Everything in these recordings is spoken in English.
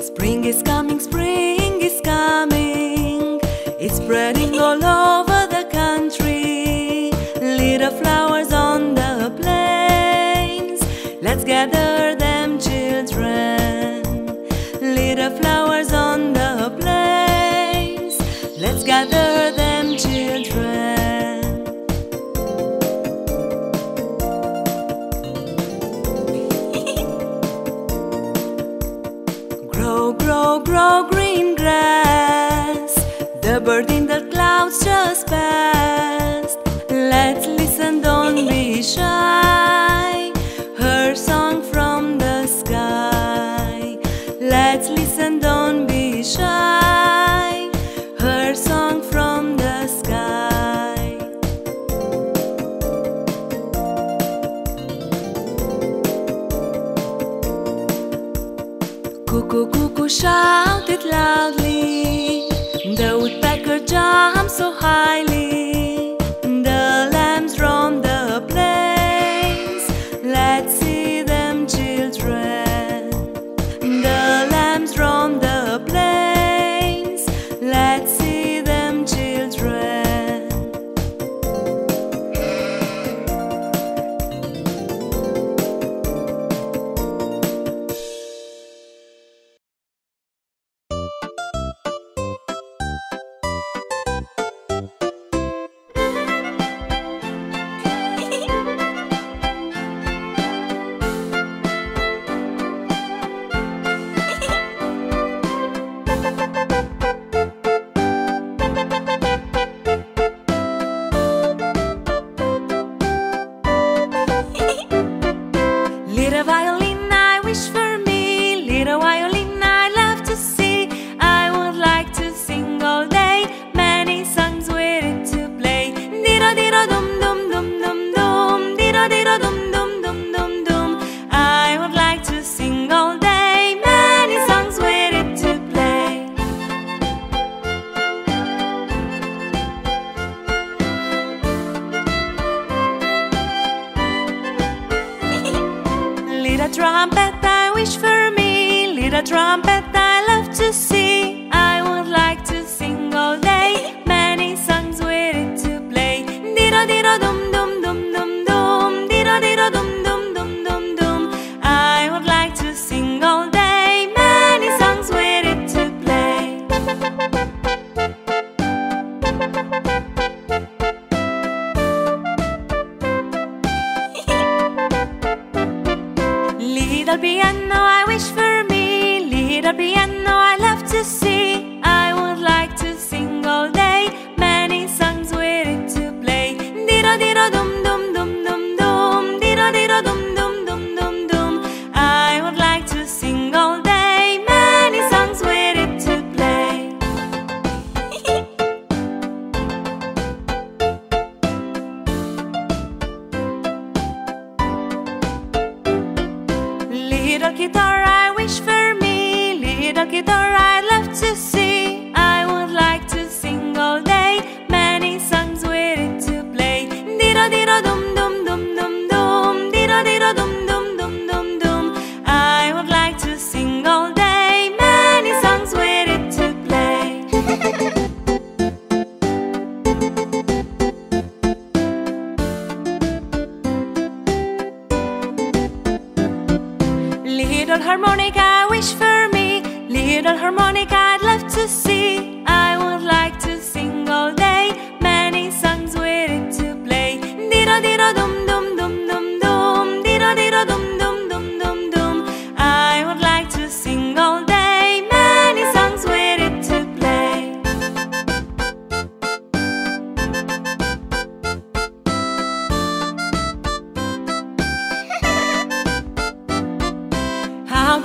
Spring is coming, it's spreading all over the country. Little flowers on the plains, let's gather them, children. Little flowers on the plains, let's gather them, children. Grow, grow, grow green grass, the bird in the clouds just passed. Let's listen, don't be shy, her song from the sky. Let's listen, don't be shy, her song from the sky. Cuckoo, cuckoo, shout it loudly. The woodpecker jumps so highly. The lambs roam the plains. Let's see them, children. The lambs roam the plains. Let's see them, children.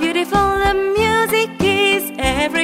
Beautiful the music is every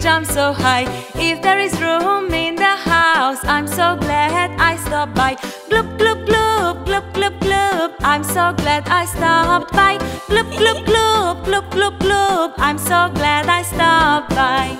jump so high. If there is room in the house, I'm so glad I stopped by. Gloop, gloop, gloop, gloop, gloop, gloop, I'm so glad I stopped by. Gloop, gloop, gloop, gloop, gloop, gloop, I'm so glad I stopped by.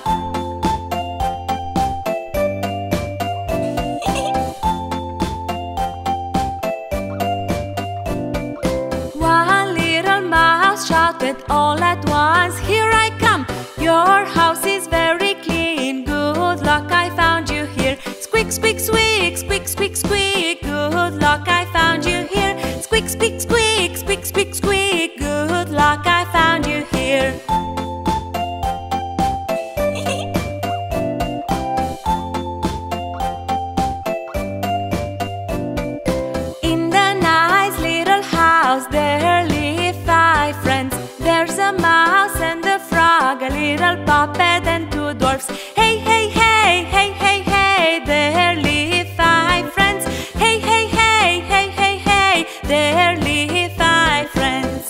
Shouted all at once, here I come. Your house is very clean. Good luck, I found you here. Squeak, squeak, squeak, squeak, squeak, squeak. Good luck, I found you here. Squeak, squeak, squeak, squeak, squeak, squeak. Good luck, I found you here. In the nice little house there live five friends. There's a mouse and a frog, a little puppet and two dwarfs. Hey, hey, hey, hey, hey, hey, there live five friends. Hey, hey, hey, hey, hey, hey, there live five friends.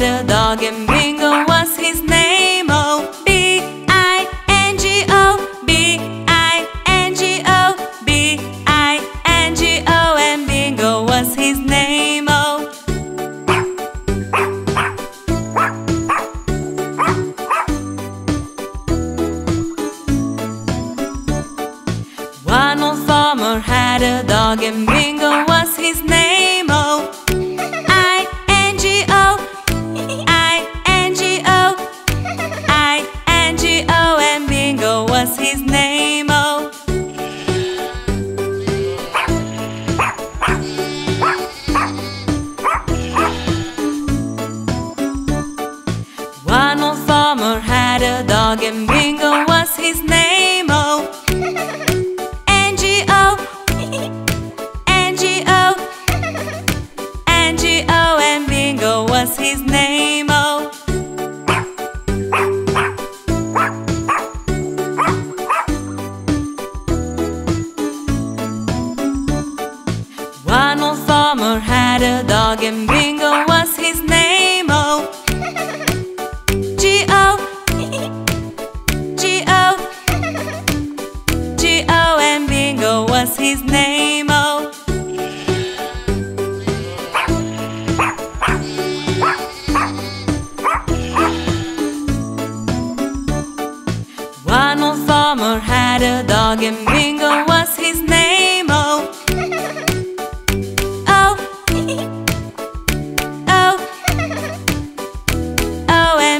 had a dog, and Bingo was his name. Oh, B-I-N-G-O, B-I-N-G-O, B-I-N-G-O, and Bingo was his name. Oh, one old farmer had a dog, and Bingo was his name. Oh, his name, oh. One old farmer had a dog, and Bingo was his name, oh. N-G-O, N-G-O, N-G-O, and Bingo was his name, oh. One old farmer had a dog, and Bingo was his name, oh. G-O, G-O, G-O, and Bingo was his name, oh. One old farmer had a dog, and Bingo was his name, oh.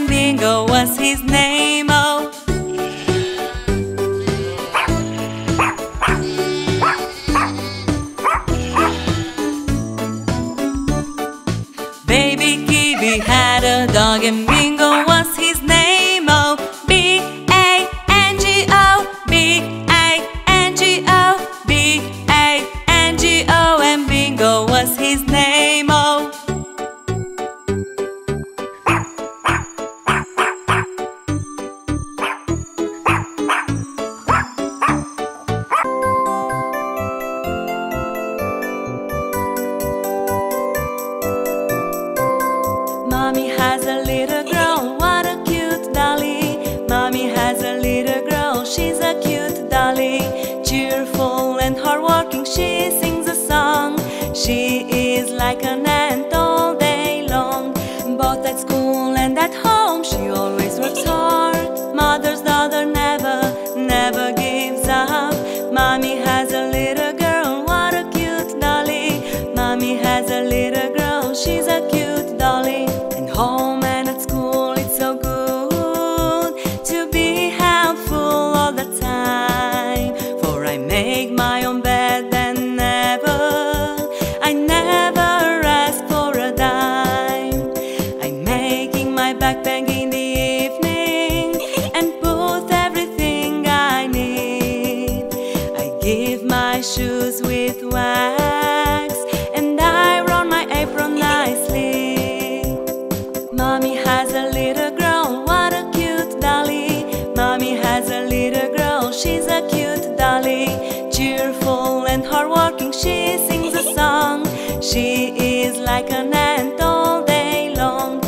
Bingo was his name, oh. Baby Kiwi had a dog, and Bingo was his name, oh. B-A-N-G-O, B-A-N-G-O, B-A-N-G-O, and Bingo was his name, oh. Mommy has a little girl, what a cute dolly. Mommy has a little girl, she's a cute dolly. Cheerful and hardworking, she sings a song. She is like an ant all day long. Both at school and at home, she always works hard. Mother's daughter never, never gives up. Mommy has a little girl, what a cute dolly. Mommy has a little girl, she's a cute dolly. Home and at school, it's so good to be helpful all the time. For I make my own bed and I never ask for a dime. I'm making my backpack in the evening and put everything I need. I give my shoes with wax and I roll my apron nicely. Mommy has a little girl, what a cute dolly. Mommy has a little girl, she's a cute dolly. Cheerful and hardworking, she sings a song. She is like an ant all day long.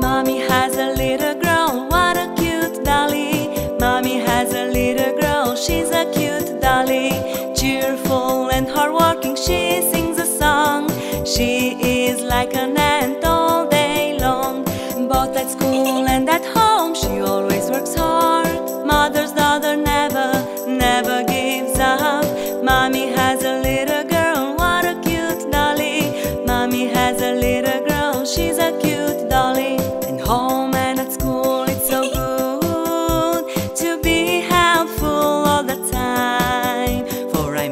Mommy has a little girl, what a cute dolly. Mommy has a little girl, she's a cute dolly. Cheerful and hardworking, she sings a song. She is like an ant all day long. Both at school and at home, she always works hard. Mother's daughter never, never gives up. Mommy has a little girl, what a cute dolly. Mommy has a little girl, she's a cute dolly. And home and at school, it's so good to be helpful all the time.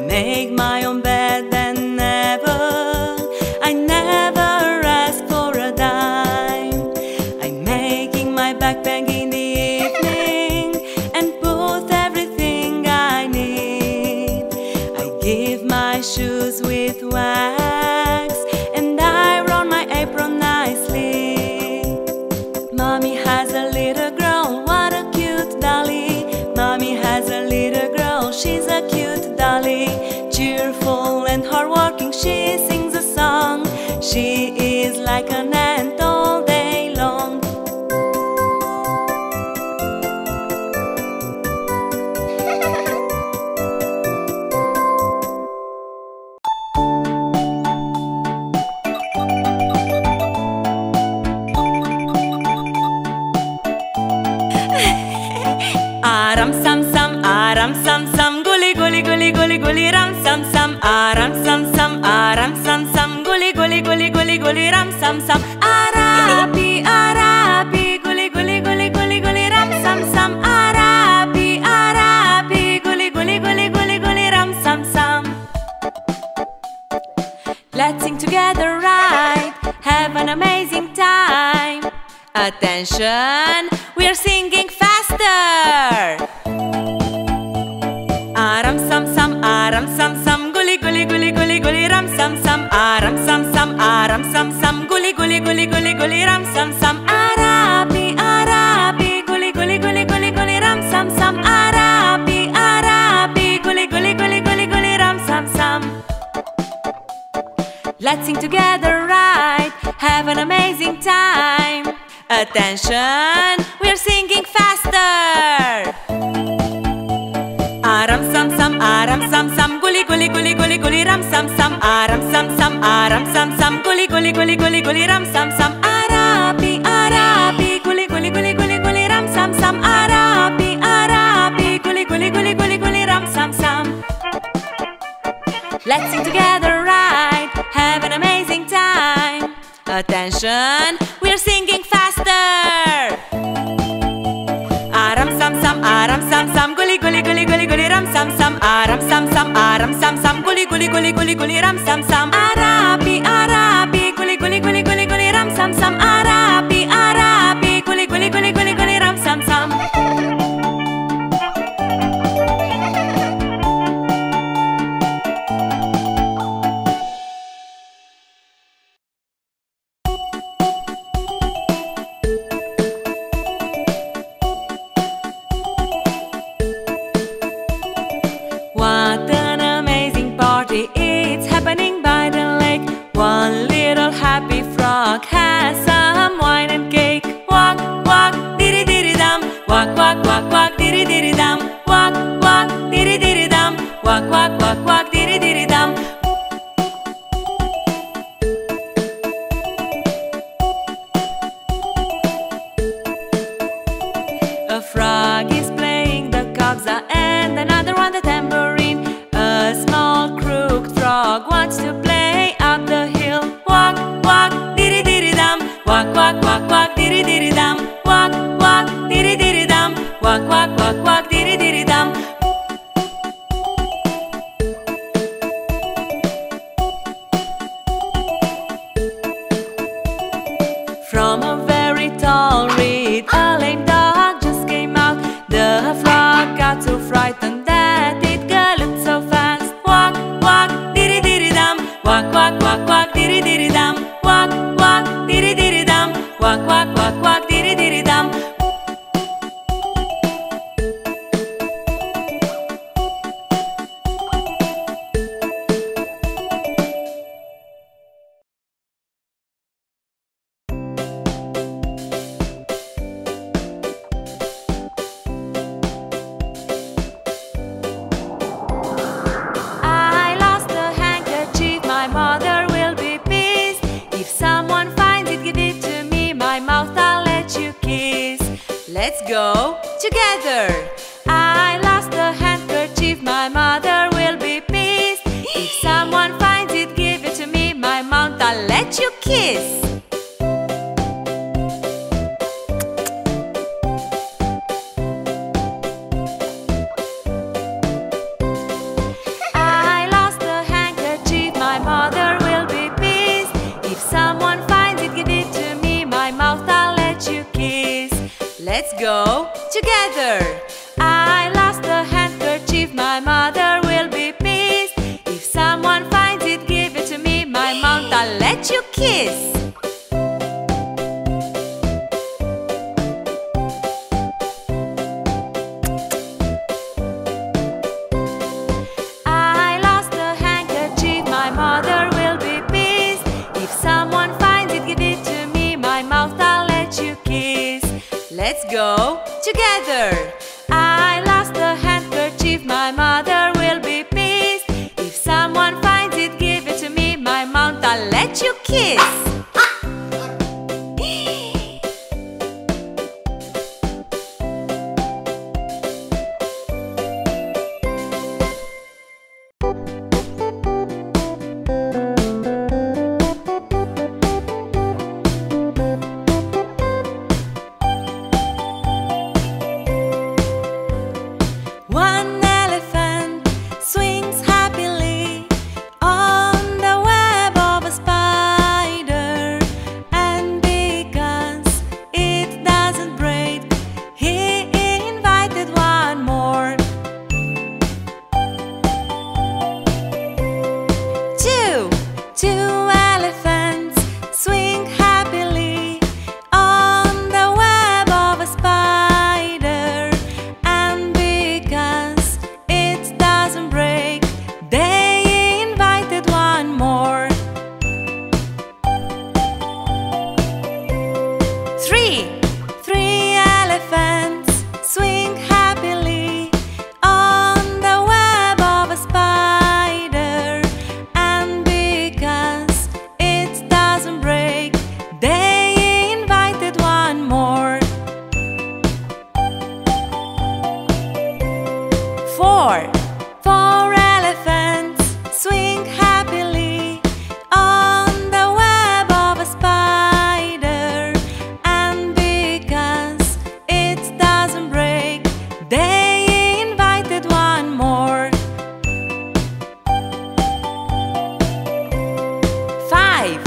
Make my own bed and I never ask sam guli ram sam sam guli ram sam sam arabi guli ram sam sam arabi guli ram sam sam. Let's sing together right, have an amazing time. Attention, we're singing faster. Aram sam sam guli ram sam sam guli ram sam sam arabi guli ram sam sam arabi guli ram sam sam. Let's sing together right, have an amazing time. Attention, we're singing faster. Aram guli ram sam arabi guli ram sam arabi guli ram sam. Let's sing together right, have an amazing time. Attention, we're singing faster. Aram guli ram aram sam guli ram sam arabi guli ram sam arabi guli ram sam. Four elephants swing happily on the web of a spider, and because it doesn't break, they invited one more. 5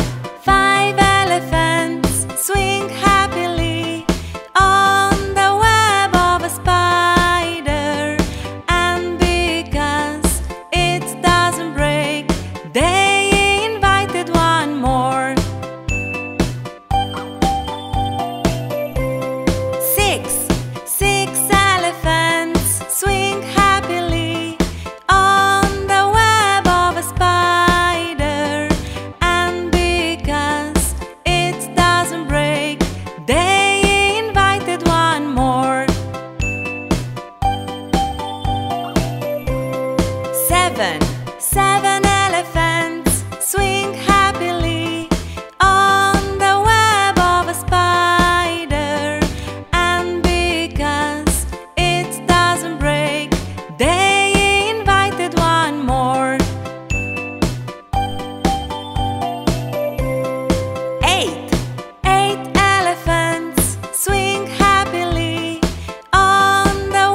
elephants swing happily on the web of a spider, and because it doesn't break, they invited one more. 6 elephants swing happily on the web of a spider, and because it doesn't break, they invited one more. 7 elephants swing happily on the web of a spider, and because it doesn't break, they invited one more. 8 elephants swing happily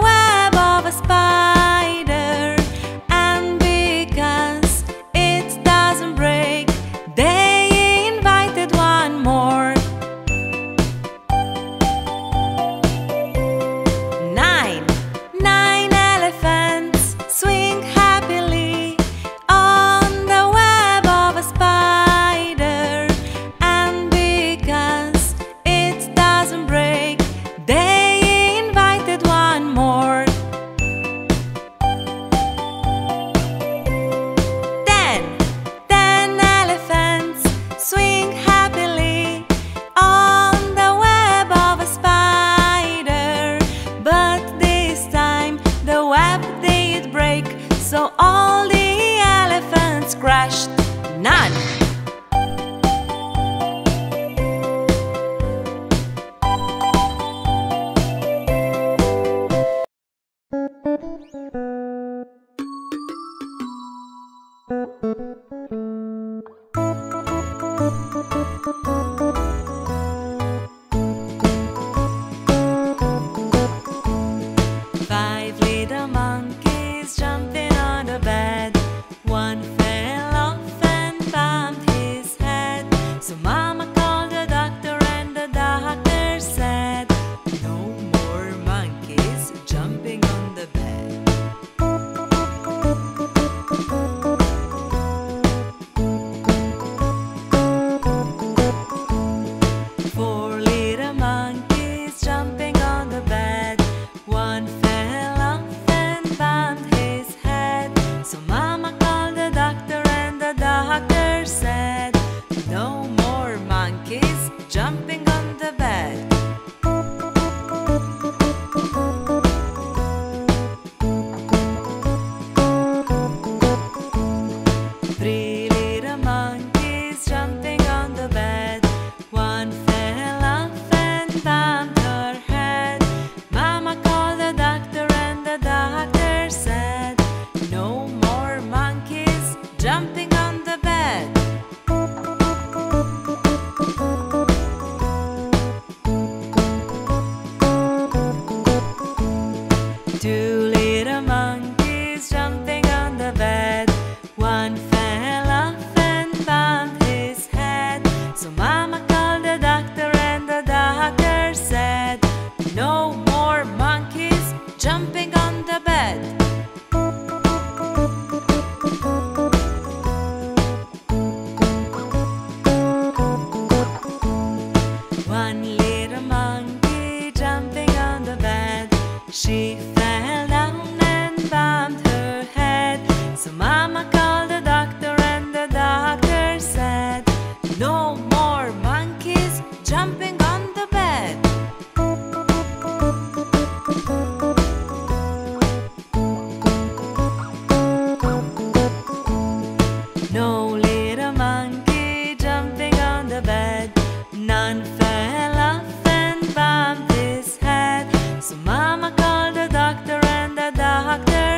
on the web of a spider, and because it doesn't break, they invited one more. 9 elephants swing happily on the web of a spider, and because it doesn't break, they invited one more. 10 elephants swing happily on the web of a spider, but this time the web did break, so all the elephants crashed. None. Five little monkeys jumping on a bed.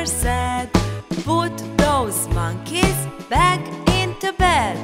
doctor said, put those monkeys back into bed.